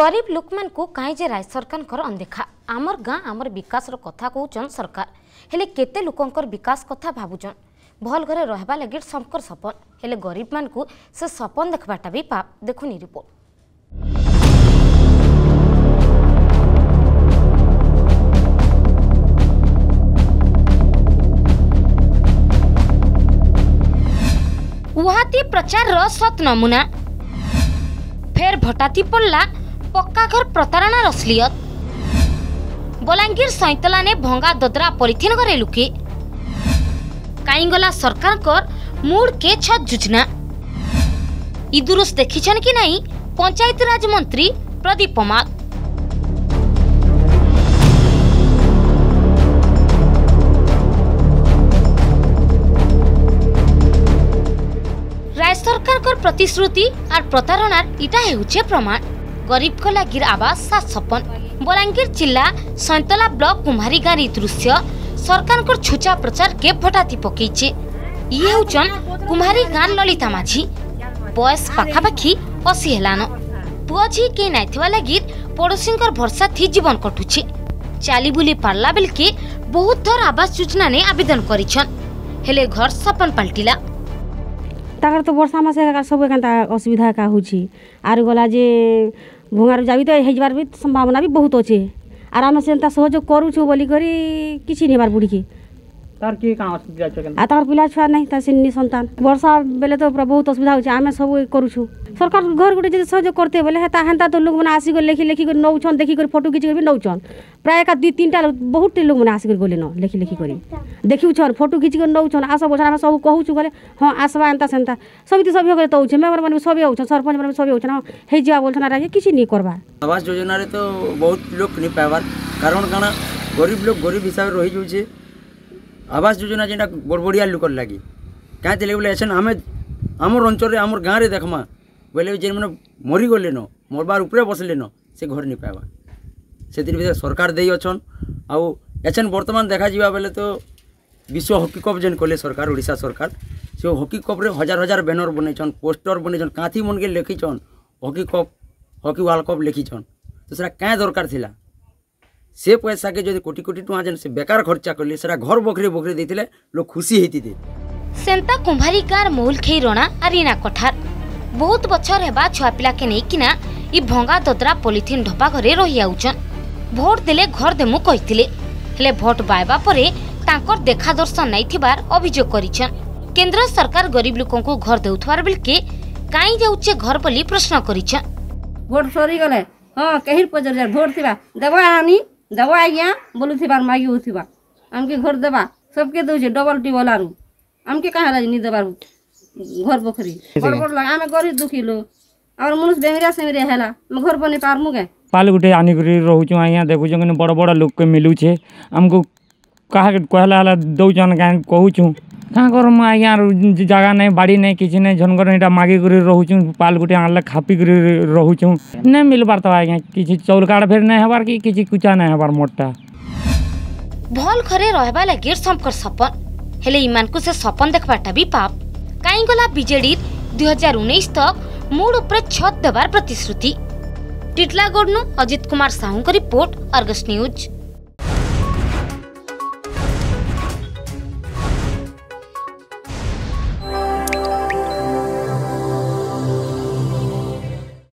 गरीब लोकमान को कहीं जे राज्य सरकार अनदेखा आमर गाँ आमर विकास कथा कहून सरकार हेले केते लोकंकर विकास कथा भावुन भल घरे रहबा लगे सबकर सपन हेले गरीब मान को से सपन देखबाटा भी पाप देखुनी रिपोर्ट। उहाती प्रचार रो सत नमूना फेर भटाती पड़ला पक्का घर प्रतारणा असलियत। बलांगीर सैंतला ने भंगा ददरा पॉलिथिन घरे लुके काईगला सरकार कर मूड के छत योजना इदुरुस देखिछन कि नहीं पंचायती राज मंत्री प्रदीप पमाल। राज्य सरकार कर प्रतिश्रुति और प्रतारणार इटा हेउछे प्रमाण। गरीब को लागिर आवास 755 बलांगीर जिला सैंतला ब्लॉक कुम्हारी गाँव दृश्य सरकार को छुचा प्रचार के भटाती पकईचे। ये होचन कुम्हारी गाँव ललिता माझी बयस पाखापाखि 80 हेलान पुआ झी के नाइथिवा लागिर पड़ोसी भरसा थी जीवन कटुचे। चाली बुली पार्ला बेल के बहुत थर आवास योजना ने आवेदन करिछन हेले घर सपन पलटिला। ताकर तो वर्षा मस सब असुविधा का होची आर गला जे भंगार जाबी तो हेजबार भी संभावना भी बहुत अच्छे आर आम से सहयोग करूँ बोली करी किसी नहीं बार बुढ़ी की तार की का असुविधा छकन आ तार पिला छुआ नहीं ता सिन्नी संतान वर्षा बेले तो बहुत असुविधा होची आम सब करूँ सरकार घर गोटे जे सहयोग करते बोले हेता हेता तो लोग मना आसी लेखि लेखि कर नौछन देखि कर फोटो खिचि कर भी नौछन प्राय का 2-3टा बहुत लोग मना आसी गले न लेखि लेखि कर देखिउ छन फोटो खिचि कर नौछन आस बछा हम सब कहूछु गले हां आसवा एंता सेंता सब तो सब तो होछे मेबर मन सब होछन सरपंच मन सब होछन हे जिया बोलछना राजे किसी नहीं करबा। आवास योजना रे तो बहुत लोग नहीं पावार कारण काना गरीब लोग गरीब हिसाब रहि जो छे आवास योजना जेटा बड़बड़िया लोकर लगी क्या चले बोले ऐसे आम आमर अंचल आमर गाँव में देखमा बोले जेन मैंने मरीगले न मरबार उपरे बसले न से घर नहीं पावा से भर सरकार दे अच्छन आछन बर्तमान देखा जावा बेले तो विश्व हॉकी कप जेन कले सरकार ओडिशा सरकार से हॉकी कप्रे हजार हजार बैनर बनईन पोस्टर बनईन काथी मन के लिखिछन hockey cup hockey world cup लिखिछन तो सरा क्या दरकार थिला से पैसा के जो कोटी कोटी टुआ जन से बेकार खर्चा करले सरा घर बखरे बखरे देथिले लोग खुशी हेती दे। सेंता कुम्हारी गार मूल खै रोणा अरिना कोठार बहुत बछर हेबा छुआ पिला के नै किना ई भंगा ददरा पॉलिथिन ढपा घरे रहि आउछन वोट देले घर देमु कहिथिले हेले वोट बायबा परे तांकर देखा दर्शन नै थिबार अभियोग करिछन। केंद्र सरकार गरीब लोकन को घर देउथवार बिल के काई जाउछे घर बोली प्रश्न करिछन। वोट सरी गले हां कहिर पजर वोट थिबा देबा आनी दवा आज्ञा बोलूथिबार मागी होथिबा हमके घर देबा सबके दोजे डबल टीबल आरू हमके कहाँ नहीं देबार घर बखरी बड़ बड़ लगा आमे गरीब दुखी लो और मनुष्य बेंगरिया सेंगरे हैला मैं घर बने पारमु के पाल गुटे आनी करी रहूछु आइया देखु जंगन बड़ बड़ लोग के मिलु छे हमको कहा के कहला दो जन का कहूछु कहाँ कर म आइया जगह नहीं बाड़ी नहीं किछ नहीं झनगर एटा मागी करी रहूछु पाल गुटे आनला खापी करी रहूछु नहीं मिलबार त आइया किछ चौल काड फेर नहीं हबार कि किछ कुचा नहीं हबार मोटा भल घरे रहबा लागिर संकर सपन हेले ईमान को से सपन देखबाटा भी पाप काई गला बीजेडी 2019 तक मूड ऊपर छत देबार प्रतिश्रुति। टिटलागढ़ नु अजित कुमार साहू का रिपोर्ट अर्गस न्यूज।